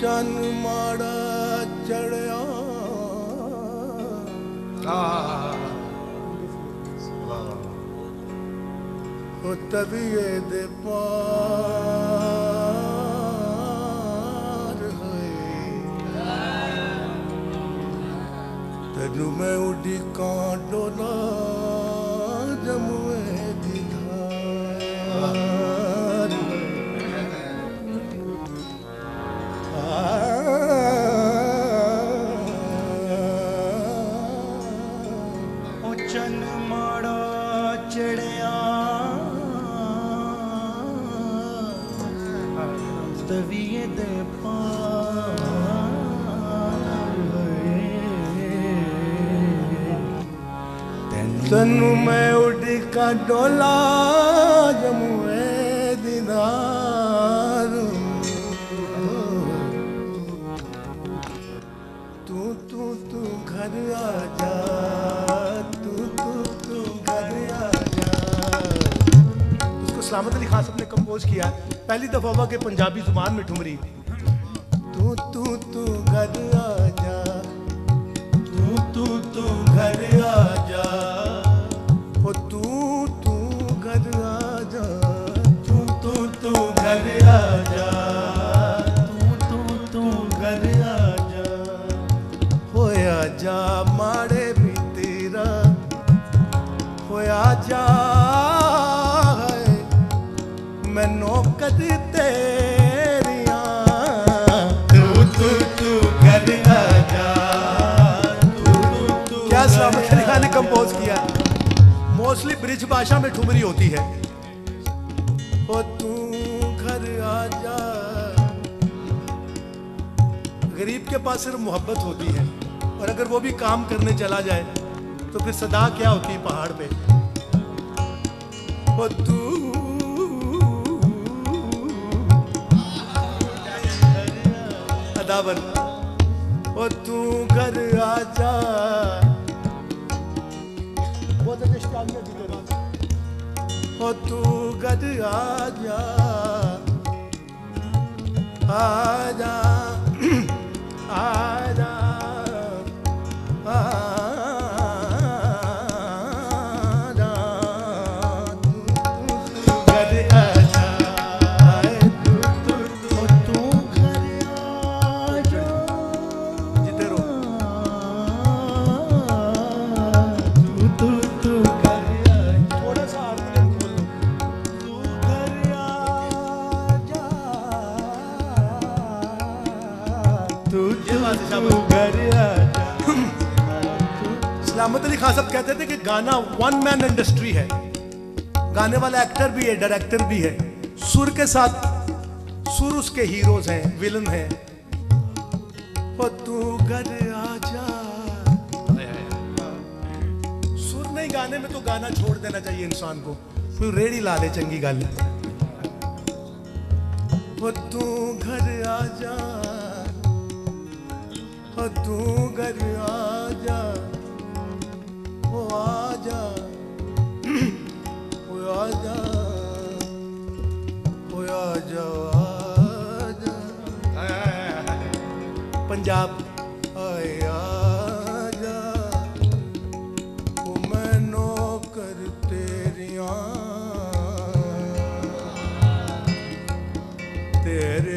चन माड़ा चढ़या तबिए दे पार तेनू मैं उड़ी कांटो ना जमुए दिखा तनु मैं उड़ का डोला जमुए दीदार तू तू तू घर आ जा तू तू तू घर आ जा। उसको सलामत अली खान साहब ने कंपोज किया, पहली दफा हुआ कि पंजाबी जुबान में ठुमरी। तू तू तू घर आ जा तू तू तू घर आ जा मैनों कदी तेरिया तू तू तू घर आ जा तू तू क्या सलामत अली खान ने कंपोज किया। मोस्टली ब्रिज भाषा में ठुमरी होती है। ओ तू घर आ जा। गरीब के पास सिर्फ मोहब्बत होती है और अगर वो भी काम करने चला जाए तो फिर सदा क्या होती है पहाड़ पे। ओ तू अदावन ओ तू घर आ जा। ओ तू घर आ जा आजा आजा सलामत अली खान साहब कहते थे कि गाना वन मैन इंडस्ट्री है, गाने वाला एक्टर भी है, डायरेक्टर भी है, सुर के साथ सुर उसके हीरोज हैं, विलन हैं। ओ तू घर आ जा। सुर नहीं गाने में तो गाना छोड़ देना चाहिए इंसान को, फिर रेडी ला ले चंगी गल। ओ तू घर आ जा तू घर आ जा ओ आ जा ओ आ जा ओ आ जा आ जा पंजाब आया जा ओ मैं नौकर तेरिया तेरे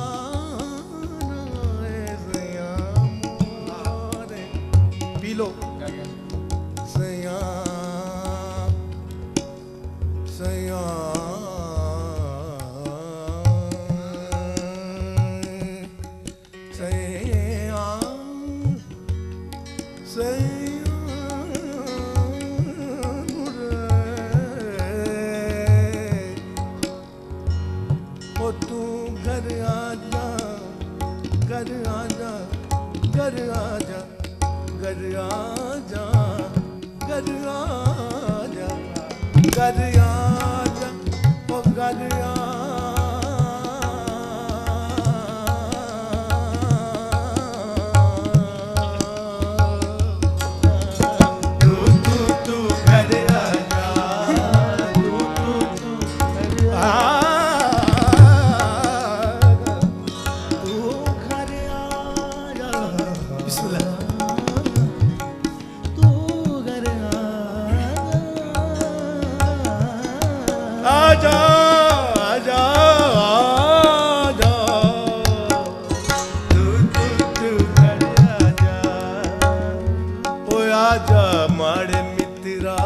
सैया मोरे पी लो सैया सैया सैया सैया घर आ जा ओ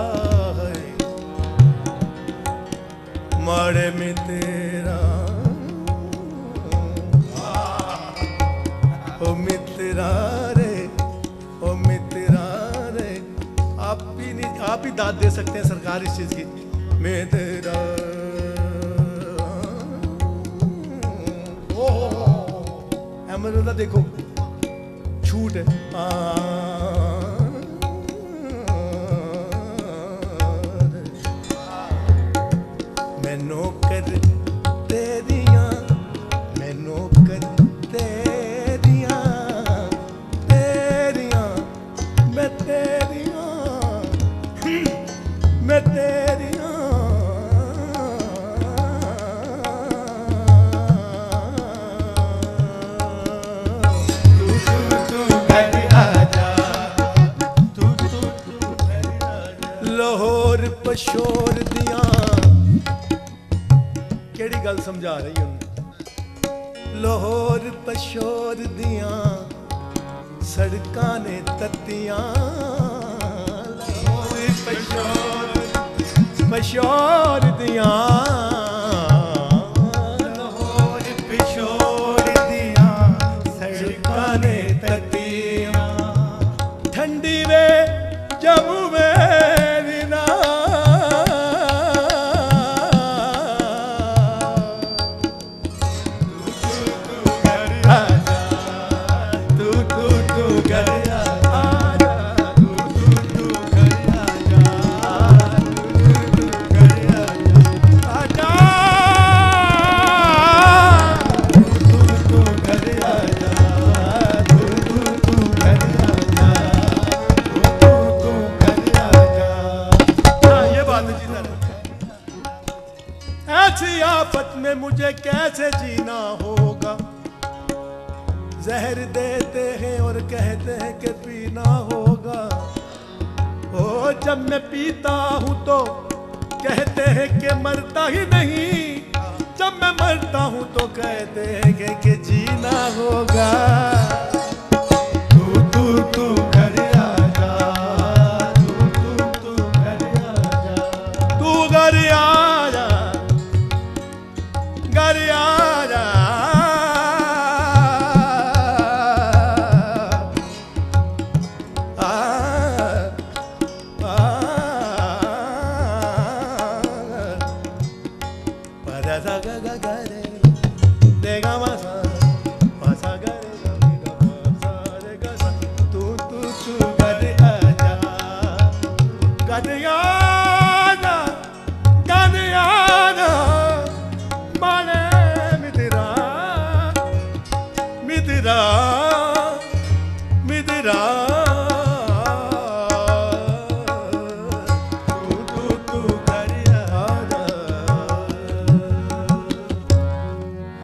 घर आ आप ही दाद दे सकते हैं सरकार इस चीज की। मैं तेरा अमरुदा देखो छूट है। मैं नौकर तेरिया मैं नौकर तेरिया तेरिया मैं तेरिया मैं तेरिया तू घर आ जा तू तू घर आ जा। लाहौर पशोर दिया केड़ी गल समझा रही हूं। लाहौर पशोर दिया सड़कां ने तत्तियां पशोर दिया लाहौर पशोर दिया सड़कां ने तत्तियां ठंडी वे जम्मू मेरी ना तू तू तू घर मुझे कैसे जीना होगा। जहर देते हैं और कहते हैं कि पीना होगा। ओ जब मैं पीता हूं तो कहते हैं कि मरता ही नहीं। जब मैं मरता हूं तो कहते हैं कि जीना होगा। तू तू तू घर आ जा तू तू तू घर आ जा तू घर आ